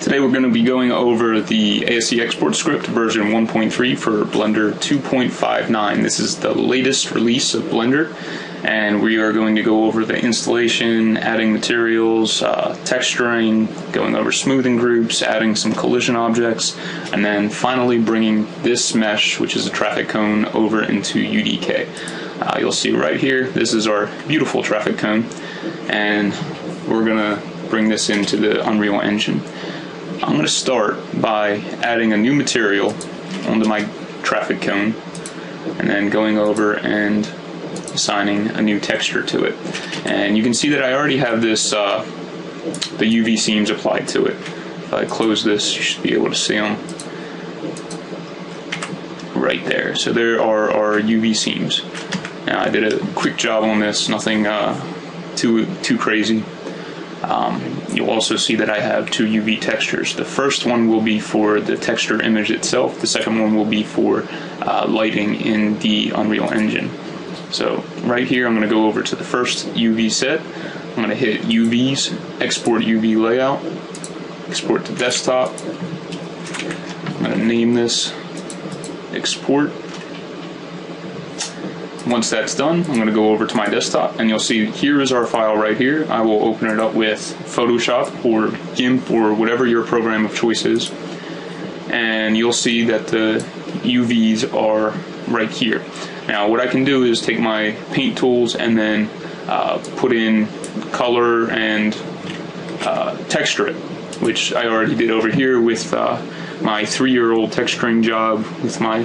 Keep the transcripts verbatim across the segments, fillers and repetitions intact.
Today we're going to be going over the A S E export script version one point three for Blender two point five nine. This is the latest release of Blender, and we are going to go over the installation, adding materials, uh, texturing, going over smoothing groups, adding some collision objects, and then finally bringing this mesh, which is a traffic cone, over into U D K. Uh, you'll see right here, this is our beautiful traffic cone, and we're going to bring this into the Unreal Engine. I'm going to start by adding a new material onto my traffic cone, and then going over and assigning a new texture to it. And you can see that I already have this, uh, the U V seams applied to it. If I close this, you should be able to see them right there. So there are our U V seams. Now I did a quick job on this, nothing uh, too too crazy. Um, you'll also see that I have two U V textures. The first one will be for the texture image itself. The second one will be for uh, lighting in the Unreal Engine. So right here I'm going to go over to the first U V set. I'm going to hit U Vs, export U V layout, export to desktop. I'm going to name this export. Once that's done, I'm going to go over to my desktop, and you'll see here is our file right here. I will open it up with Photoshop or GIMP or whatever your program of choice is, and you'll see that the U Vs are right here. Now what I can do is take my paint tools and then uh, put in color and uh, texture it, which I already did over here with uh, my three-year-old texturing job with my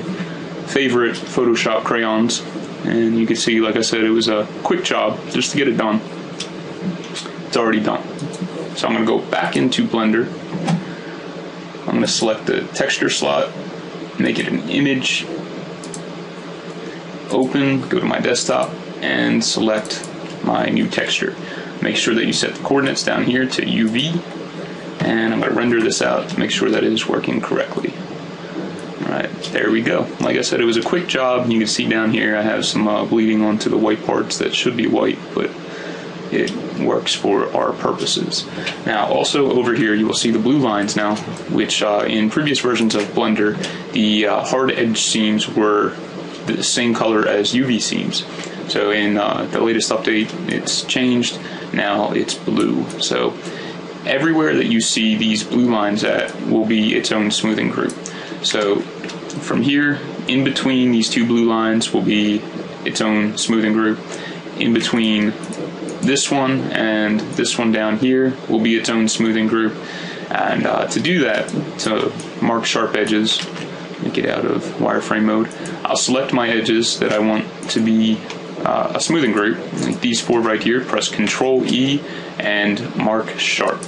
favorite Photoshop crayons. And you can see, like I said, it was a quick job just to get it done. It's already done. So I'm going to go back into Blender. I'm going to select the texture slot, make it an image, open, go to my desktop, and select my new texture. Make sure that you set the coordinates down here to U V, and I'm going to render this out to make sure that it is working correctly. Alright, there we go. Like I said, it was a quick job. You can see down here I have some uh, bleeding onto the white parts that should be white, but it works for our purposes. Now also over here you will see the blue lines now, which uh, in previous versions of Blender the uh, hard edge seams were the same color as U V seams. So in uh, the latest update it's changed, now it's blue. So everywhere that you see these blue lines at will be its own smoothing group. So from here, in between these two blue lines will be its own smoothing group. In between this one and this one down here will be its own smoothing group. And uh, to do that, to mark sharp edges, get out of wireframe mode, I'll select my edges that I want to be uh, a smoothing group, like these four right here. Press Control E and mark sharp.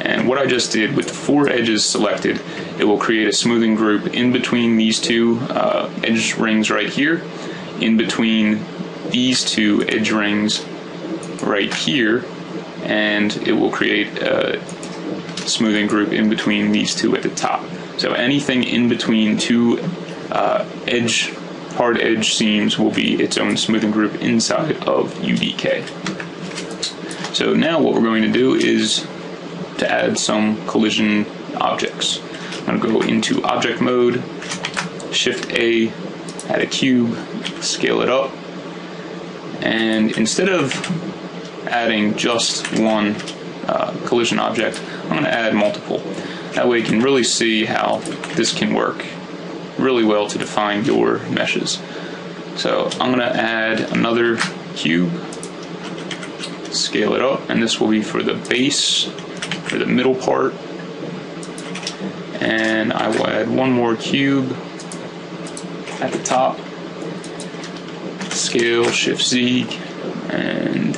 And what I just did with the four edges selected, it will create a smoothing group in between these two uh, edge rings right here, in between these two edge rings right here, and it will create a smoothing group in between these two at the top. So anything in between two uh, edge, hard edge seams will be its own smoothing group inside of U D K. So now what we're going to do is to add some collision objects. I'm going to go into object mode, Shift A, add a cube, scale it up, and instead of adding just one uh, collision object, I'm going to add multiple. That way you can really see how this can work really well to define your meshes. So I'm going to add another cube, scale it up, and this will be for the base, for the middle part, and I will add one more cube at the top, scale, Shift Z, and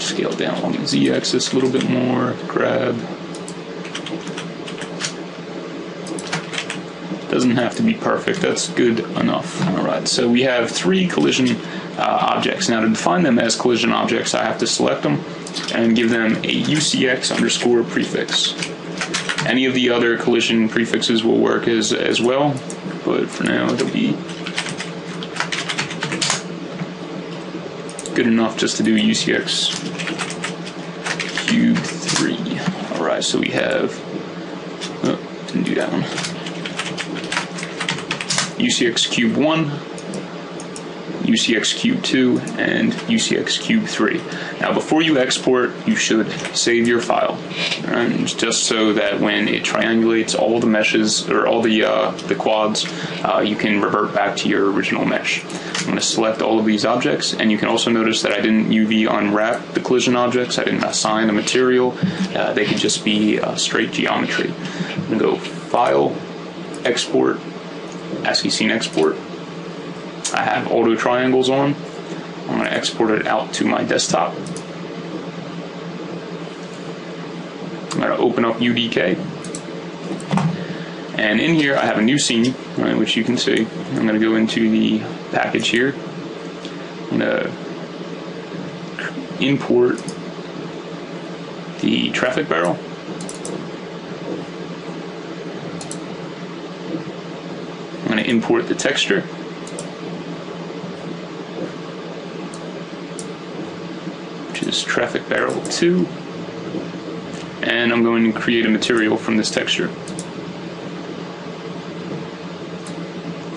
scale down along the Z axis a little bit more, grab. Doesn't have to be perfect, that's good enough. Alright, so we have three collision uh, objects. Now to define them as collision objects, I have to select them and give them a U C X underscore prefix. Any of the other collision prefixes will work as, as well, but for now it'll be good enough just to do U C X cube three. U I. So we have, oh, didn't do that one. U C X Cube one, U C X Cube two, and U C X Cube three. Now before you export, you should save your file, and just so that when it triangulates all the meshes, or all the, uh, the quads, uh, you can revert back to your original mesh. I'm going to select all of these objects, and you can also notice that I didn't U V unwrap the collision objects, I didn't assign a material, uh, they could just be uh, straight geometry. I'm going to go File, Export, A S C I I Scene Export. I have auto triangles on. I'm going to export it out to my desktop. I'm going to open up U D K, and in here I have a new scene, right, which you can see. I'm going to go into the package here. I'm going to import the traffic barrel. I'm going to import the texture. Is traffic barrel two, and I'm going to create a material from this texture.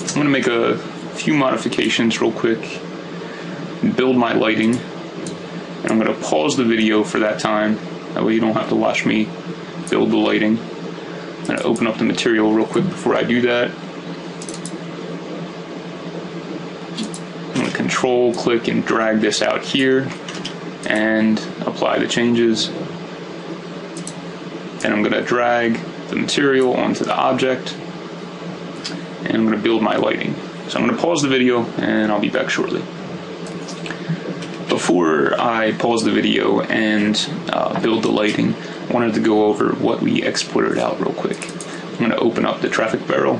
I'm going to make a few modifications real quick, build my lighting, and I'm going to pause the video for that time, that way you don't have to watch me build the lighting. I'm going to open up the material real quick before I do that. I'm going to control click and drag this out here and apply the changes. Then I'm going to drag the material onto the object, and I'm going to build my lighting. So I'm going to pause the video, and I'll be back shortly. Before I pause the video and uh, build the lighting, I wanted to go over what we exported out real quick. I'm going to open up the traffic barrel,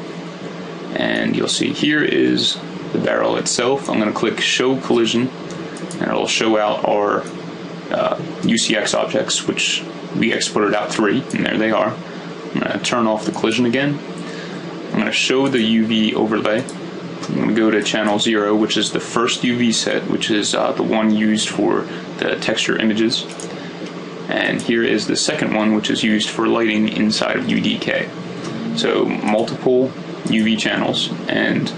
and you'll see here is the barrel itself. I'm going to click Show Collision, and it'll show out our uh, U C X objects, which we exported out three, and there they are. I'm going to turn off the collision again. I'm going to show the U V overlay. I'm going to go to channel zero, which is the first U V set, which is uh, the one used for the texture images. And here is the second one, which is used for lighting inside of U D K. So multiple U V channels and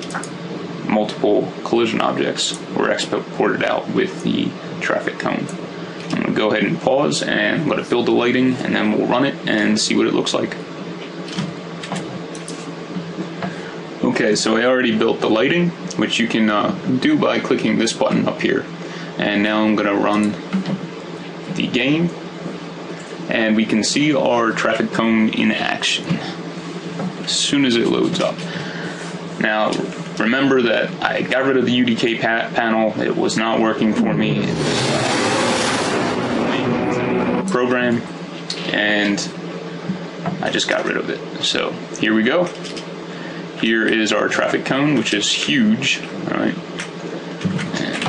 multiple collision objects were exported out with the traffic cone. I'm going to go ahead and pause and let it build the lighting, and then we'll run it and see what it looks like. Okay, so I already built the lighting, which you can uh, do by clicking this button up here. And now I'm going to run the game, and we can see our traffic cone in action as soon as it loads up. Now, remember that I got rid of the U D K pa panel, it was not working for me, it was a program, and I just got rid of it. So here we go. Here is our traffic cone, which is huge. All right. And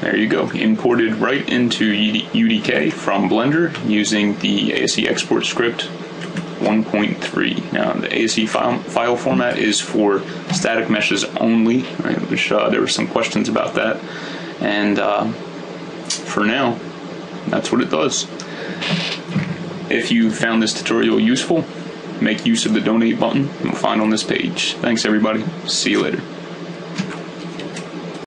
there you go, imported right into U D K from Blender using the A S E export script one point three. Now the A S E file, file format is for static meshes only, right, which uh, there were some questions about that, and uh, for now that's what it does. If you found this tutorial useful, make use of the donate button you'll find on this page. Thanks everybody, see you later.